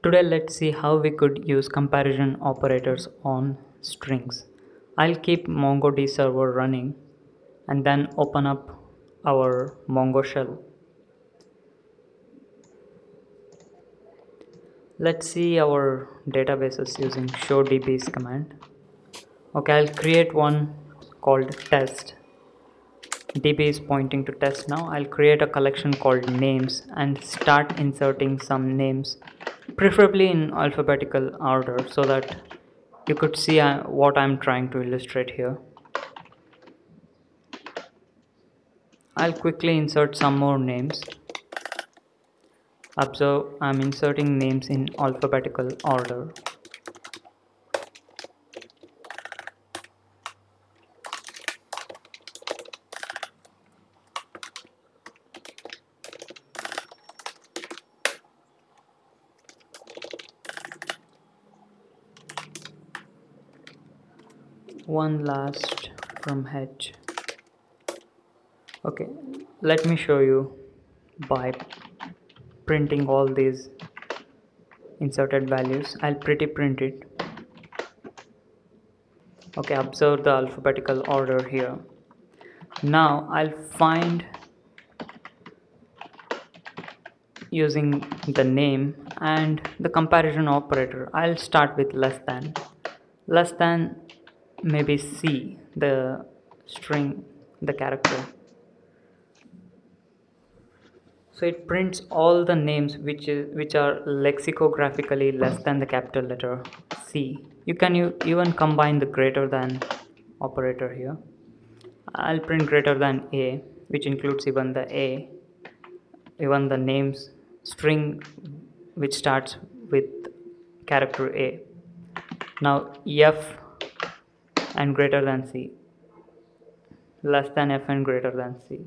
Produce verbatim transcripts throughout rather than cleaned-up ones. Today let's see how we could use comparison operators on strings. I'll keep MongoDB server running and then open up our Mongo shell. Let's see our databases using show D Bs command. Okay, I'll create one called test. D B is pointing to test now. I'll create a collection called names and start inserting some names, preferably in alphabetical order, so that you could see what I'm trying to illustrate here. I'll quickly insert some more names. Observe, I'm inserting names in alphabetical order. One last from H. Okay, let me show you by printing all these inserted values. I'll pretty print it. Okay, observe the alphabetical order here. Now I'll find using the name and the comparison operator. I'll start with less than. Less than maybe C, the string, the character. So it prints all the names which is which are lexicographically less than the capital letter C. You can you even combine the greater than operator here. I'll print greater than A, which includes even the A, even the names string which starts with character A. Now F and greater than C, less than F and greater than C.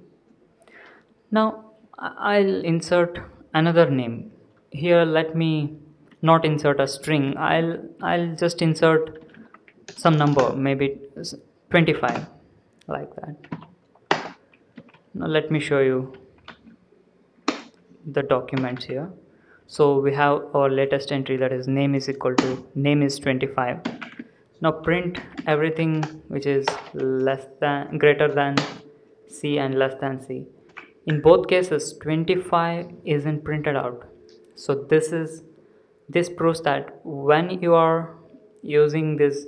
Now I'll insert another name here. Let me not insert a string. I'll I'll just insert some number, maybe twenty-five, like that. Now let me show you the documents here. So we have our latest entry, that is name is equal to name is twenty-five. Now print everything which is less than greater than C and less than C. In both cases, twenty-five isn't printed out. So this is this proves that when you are using this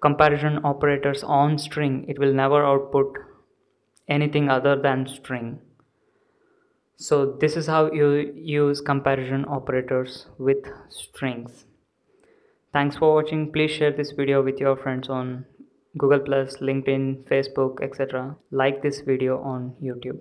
comparison operators on string, it will never output anything other than string. So this is how you use comparison operators with strings. Thanks for watching. Please share this video with your friends on Google Plus, LinkedIn, Facebook, et cetera. Like this video on YouTube.